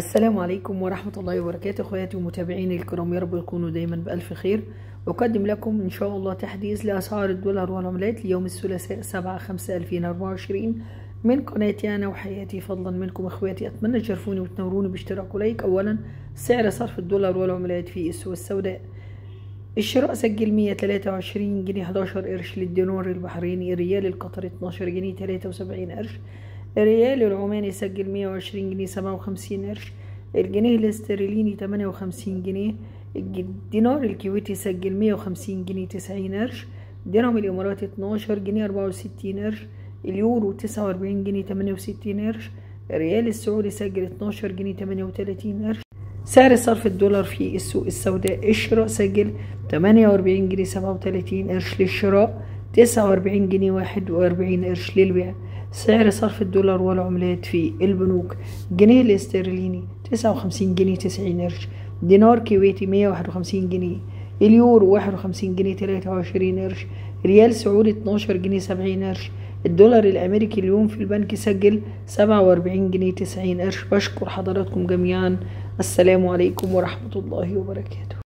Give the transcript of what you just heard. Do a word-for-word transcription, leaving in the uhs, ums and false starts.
السلام عليكم ورحمة الله وبركاته اخواتي ومتابعيني الكرام، يا رب يكونوا دايما بألف خير. أقدم لكم إن شاء الله تحديث لأسعار الدولار والعملات ليوم الثلاثاء سبعة خمسة ألفين وأربعة وعشرين من قناتي أنا وحياتي، فضلا منكم اخواتي. أتمنى تشرفوني وتنوروني باشتراك لايك. أولا، سعر صرف الدولار والعملات في السوق السوداء. الشراء سجل مية وتلاتة وعشرين جنيه حداشر قرش للدينار البحريني، الريال القطري اتناشر جنيه تلاتة وسبعين قرش، الريال العماني سجل مية وعشرين جنيه سبعة وخمسين قرش، الجنيه الاسترليني تمانية وخمسين جنيه، الدينار الكويتي سجل مية وخمسين جنيه تسعين قرش، الدرهم الإماراتي اتناشر جنيه أربعة وستين قرش، اليورو تسعة وأربعين جنيه تمانية وستين قرش، الريال السعودي سجل اتناشر جنيه تمانية وتلاتين قرش. سعر صرف الدولار في السوق السوداء، الشراء سجل تمانية وأربعين جنيه سبعة وتلاتين قرش للشراء، تسعة وأربعين جنيه واحد وأربعين قرش للبيع. سعر صرف الدولار والعملات في البنوك، جنيه الاسترليني تسعة وخمسين جنيه تسعين قرش، دينار كويتي مية وواحد وخمسين جنيه، اليورو واحد وخمسين جنيه تلاتة وعشرين قرش، ريال سعودي اتناشر جنيه سبعين قرش. الدولار الامريكي اليوم في البنك سجل سبعة وأربعين جنيه تسعين قرش. بشكر حضراتكم جميعا، السلام عليكم ورحمة الله وبركاته.